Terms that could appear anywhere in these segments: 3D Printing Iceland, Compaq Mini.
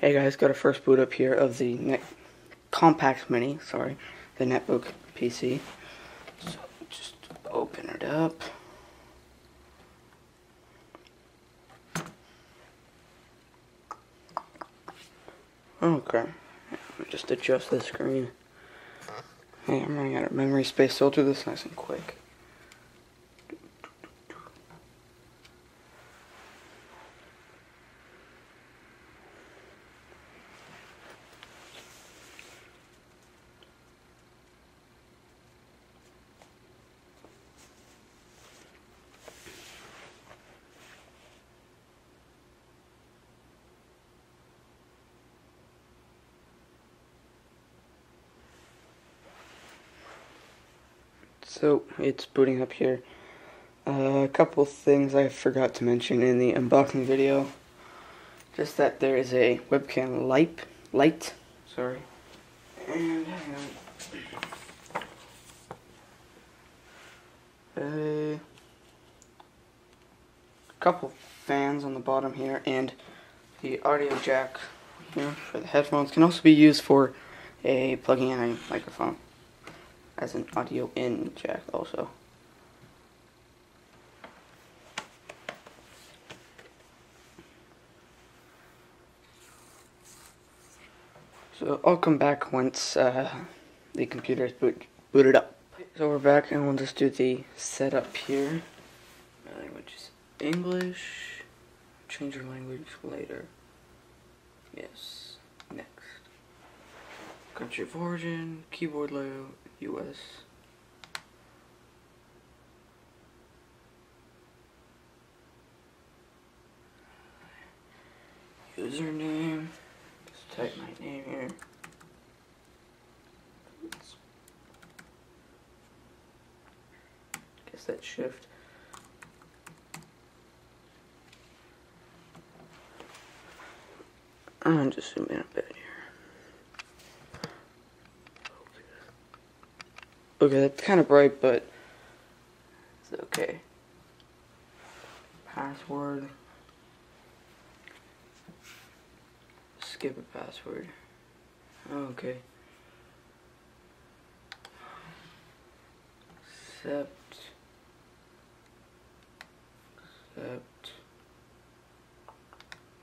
Hey guys, got a first boot up here of the Compaq Mini, the netbook PC. So just open it up. Okay, just adjust the screen. Hey, I'm running out of memory space, so I'll do this nice and quick. So it's booting up here. A couple things I forgot to mention in the unboxing video, just that there is a webcam light. Sorry. And hang on. A couple fans on the bottom here, and the audio jack here for the headphones can also be used for a plugging in a microphone. As an audio in jack also. So I'll come back once the computer is booted up. So we're back and we'll just do the setup here. My language is English. Change your language later. Yes. Next. Country of origin, keyboard layout. US. Username. Just type my name here. Guess that's shift. I'm gonna just zoom in a bit here. Okay, that's kind of bright, but it's okay. Password. Skip a password. Okay. Accept.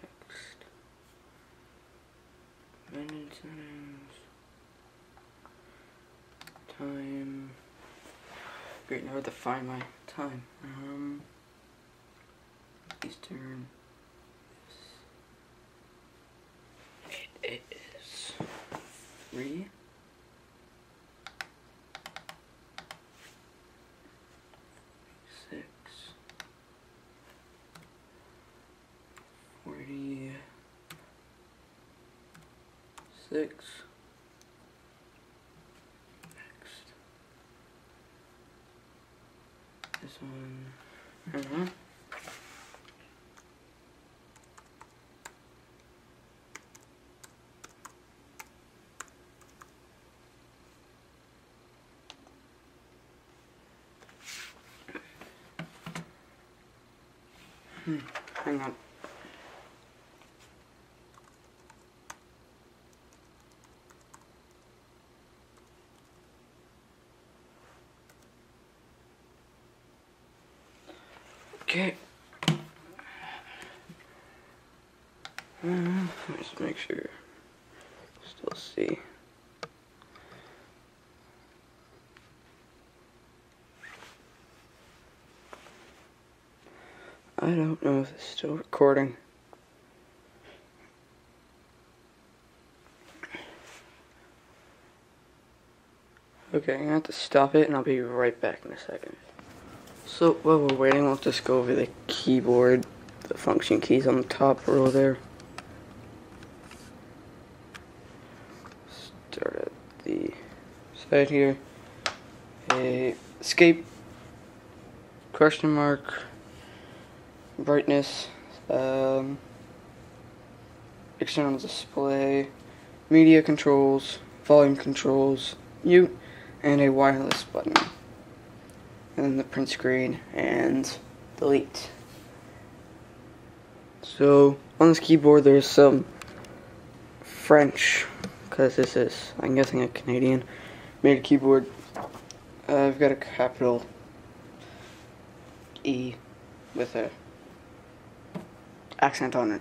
Next. Maintenance. Time. Great, now I have to find my time. Eastern. It is 3:46. This one. Hang on. Okay. Let me just make sure. Still see. I don't know if it's still recording. Okay, I'm gonna have to stop it and I'll be right back in a second. So while we're waiting, I'll just go over the keyboard, the function keys on the top row there. Start at the side here. Escape, question mark, brightness, external display, media controls, volume controls, mute, and a wireless button. And then the print screen and delete. So on this keyboard there's some French, because this is, I'm guessing, a Canadian made keyboard. I've got a capital E with a accent on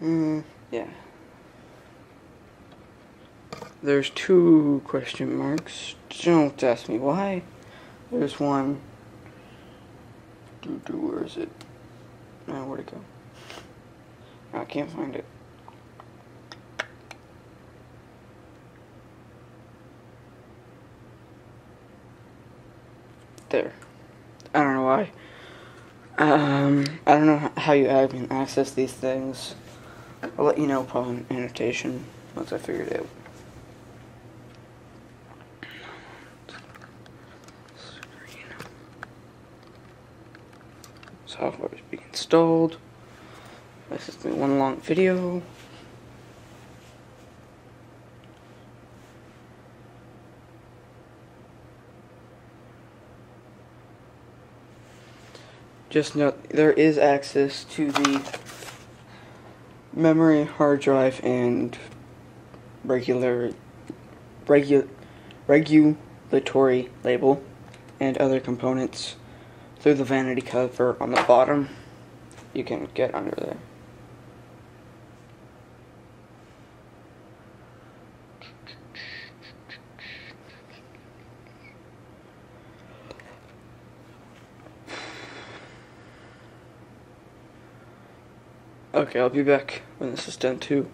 it. Yeah. There's two question marks. Don't ask me why. There's one. Where is it? Now, where'd it go? Oh, I can't find it. There. I don't know why. I don't know how you can access these things. I'll let you know upon annotation once I figure it out. Software is being installed. This is going to be one long video. Just note, there is access to the memory, hard drive, and regulatory label and other components through the vanity cover on the bottom. You can get under there. Okay, I'll be back when this is done too.